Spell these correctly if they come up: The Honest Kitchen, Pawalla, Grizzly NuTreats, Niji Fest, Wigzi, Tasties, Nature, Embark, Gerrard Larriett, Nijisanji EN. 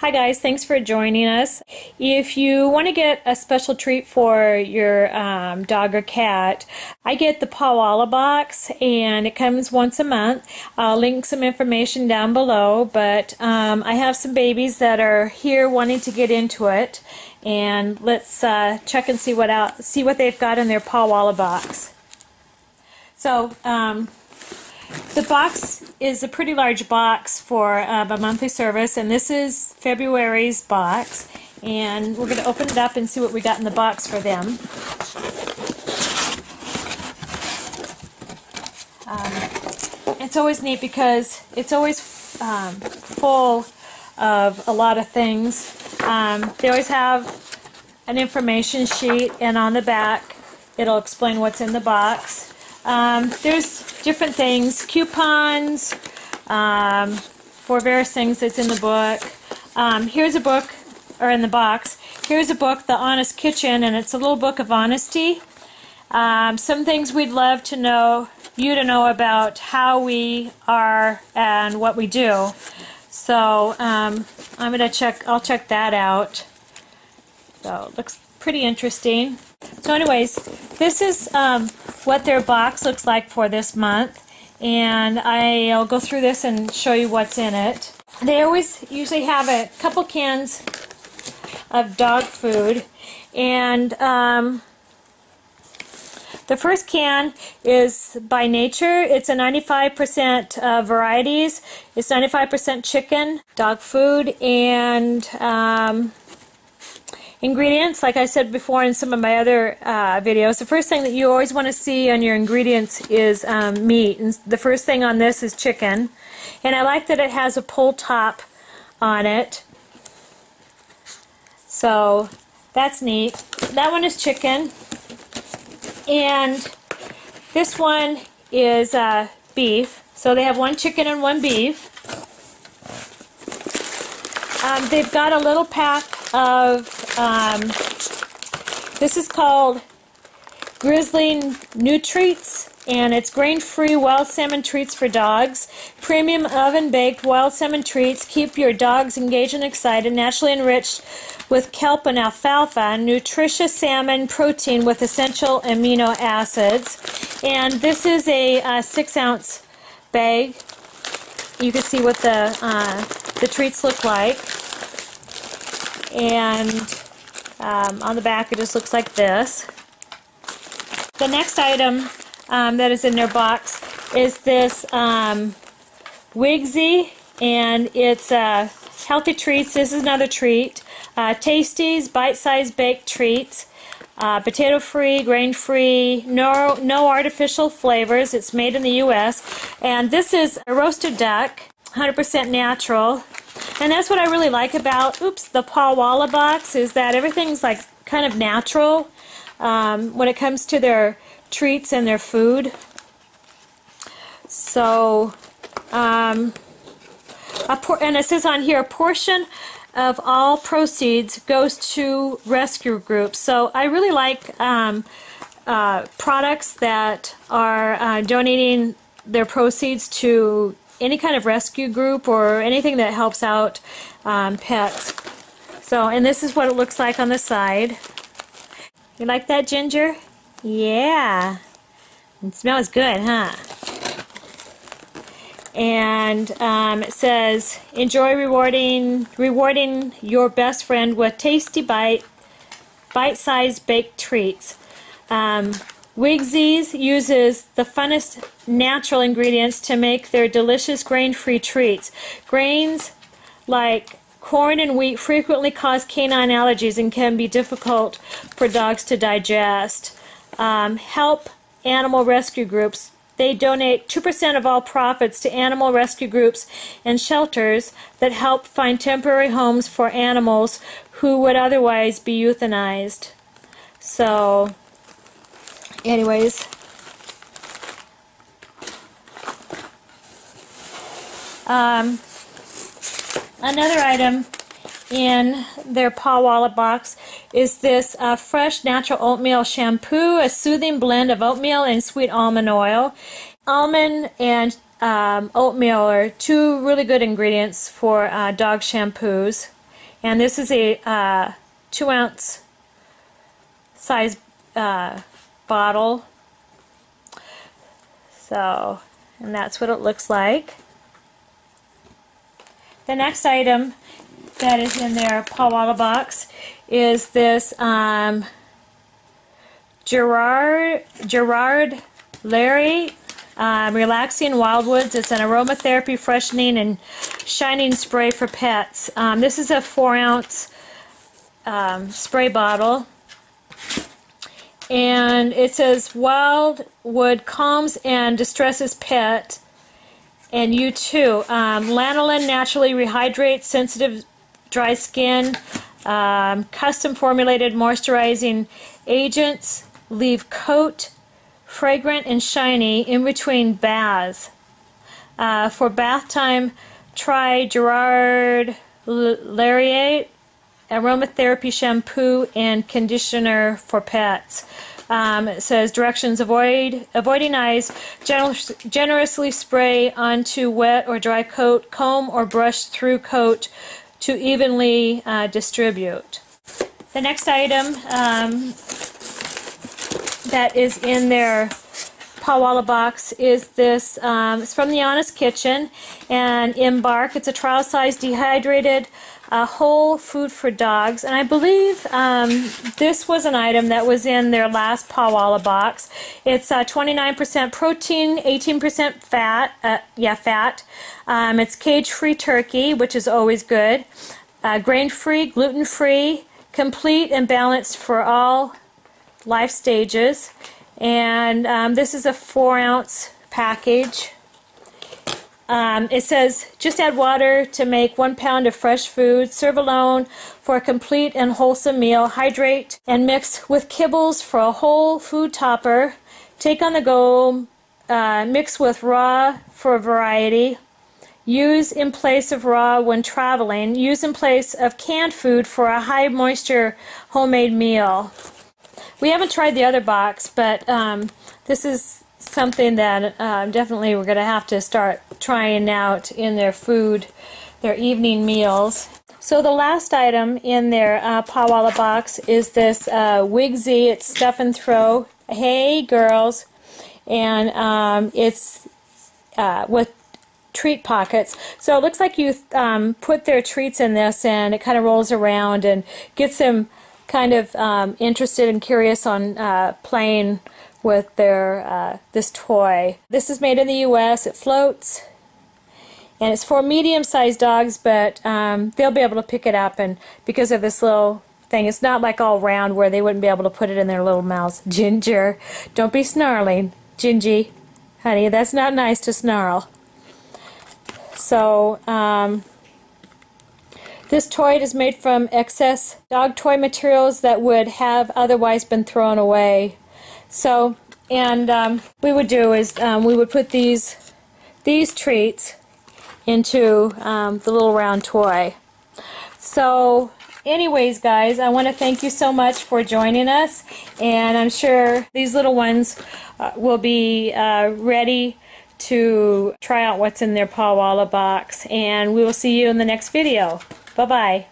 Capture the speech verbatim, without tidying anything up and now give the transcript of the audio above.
Hi guys, thanks for joining us. If you want to get a special treat for your um, dog or cat, I get the Pawalla box and it comes once a month. I'll link some information down below, but um, I have some babies that are here wanting to get into it, and let's uh, check and see what out see what they've got in their Pawalla box. So um, the box is a pretty large box for um, a monthly service, and this is February's box, and we're going to open it up and see what we got in the box for them. Um, it's always neat because it's always um, full of a lot of things. Um, they always have an information sheet, and on the back it'll explain what's in the box. Um, there's different things, coupons, um, for various things that's in the book. Um, here's a book, or in the box, here's a book, The Honest Kitchen, and it's a little book of honesty. Um, some things we'd love to know, you to know about how we are and what we do. So um, I'm going to check, I'll check that out. So it looks pretty interesting. So anyways, this is um, what their box looks like for this month, and I'll go through this and show you what's in it. They always usually have a couple cans of dog food, and um, the first can is by Nature. It's a ninety-five percent uh, varieties. It's ninety-five percent chicken, dog food, and um, ingredients, like I said before in some of my other uh, videos, the first thing that you always want to see on your ingredients is um, meat, and the first thing on this is chicken. And I like that it has a pull top on it, so that's neat. That one is chicken, and this one is uh, beef. So they have one chicken and one beef. Um, they've got a little pack of, um, this is called Grizzly NuTreats, and it's grain-free wild salmon treats for dogs. Premium oven-baked wild salmon treats keep your dogs engaged and excited, naturally enriched with kelp and alfalfa, nutritious salmon protein with essential amino acids. And this is a uh, six-ounce bag. You can see what the uh, the treats look like, and um, on the back it just looks like this. The next item um, that is in their box is this um, Wigzi, and it's uh, healthy treats. This is another treat, uh, Tasties, bite-sized baked treats. Uh, potato-free, grain-free, no, no artificial flavors. It's made in the U S And this is a roasted duck, one hundred percent natural. And that's what I really like about, oops, the Pawalla box, is that everything's like kind of natural um, when it comes to their treats and their food. So, um, a por and it says on here, a portion of all proceeds goes to rescue groups. So I really like um, uh, products that are uh, donating their proceeds to any kind of rescue group or anything that helps out um, pets. So, and this is what it looks like on the side. You like that, Ginger? Yeah. It smells good, huh? And um, it says, enjoy rewarding rewarding your best friend with tasty bite bite-sized baked treats. Um, Wigzi's uses the funnest natural ingredients to make their delicious grain-free treats. Grains like corn and wheat frequently cause canine allergies and can be difficult for dogs to digest. Um, help animal rescue groups. They donate two percent of all profits to animal rescue groups and shelters that help find temporary homes for animals who would otherwise be euthanized. So, anyways, um, another item in their Pawalla box is this uh, fresh natural oatmeal shampoo, a soothing blend of oatmeal and sweet almond oil. Almond and um, oatmeal are two really good ingredients for uh, dog shampoos. And this is a uh, two ounce size uh, bottle. So, and that's what it looks like. The next item that is in their Pawalla box is this um, Gerrard, Gerrard Larriett um, Relaxing Wildwoods. It's an aromatherapy freshening and shining spray for pets. Um, this is a four ounce um, spray bottle. And it says wildwood calms and distresses pet, and you too. Um, lanolin naturally rehydrates sensitive dry skin. Um, custom formulated moisturizing agents leave coat fragrant and shiny in between baths. Uh, for bath time, try Gerrard Larriett Aromatherapy shampoo and conditioner for pets. Um, it says directions: avoid avoiding eyes. Generous, generously spray onto wet or dry coat. Comb or brush through coat to evenly uh, distribute. The next item um, that is in their Pawalla box is this. Um, it's from The Honest Kitchen and Embark. It's a trial size dehydrated. Uh, whole food for dogs, and I believe um, this was an item that was in their last Pawalla box. It's uh, twenty-nine percent protein, eighteen percent fat. Uh, yeah, fat. Um, it's cage-free turkey, which is always good. Uh, grain-free, gluten-free, complete and balanced for all life stages. And um, this is a four-ounce package. Um, it says, just add water to make one pound of fresh food. Serve alone for a complete and wholesome meal. Hydrate and mix with kibbles for a whole food topper. Take on the go. Uh, mix with raw for variety. Use in place of raw when traveling. Use in place of canned food for a high moisture homemade meal. We haven't tried the other box, but um, this is something that uh, definitely we're going to have to start trying out in their food, their evening meals. So the last item in their uh, Pawalla box is this uh, Wigzi. It's Stuff and Throw. Hey girls, and um, it's uh, with treat pockets. So it looks like you um, put their treats in this, and it kind of rolls around and gets them kind of um, interested and curious on uh, playing with their uh, this toy. This is made in the U S It floats, and it's for medium-sized dogs, but um, they'll be able to pick it up, and because of this little thing, it's not like all round where they wouldn't be able to put it in their little mouths. Ginger, don't be snarling. Gingy, honey, that's not nice to snarl. So um, this toy is made from excess dog toy materials that would have otherwise been thrown away. So, and um, what we would do is um, we would put these these treats into um, the little round toy. So, anyways, guys, I want to thank you so much for joining us, and I'm sure these little ones uh, will be uh, ready to try out what's in their Pawalla box, and we will see you in the next video. Bye-bye.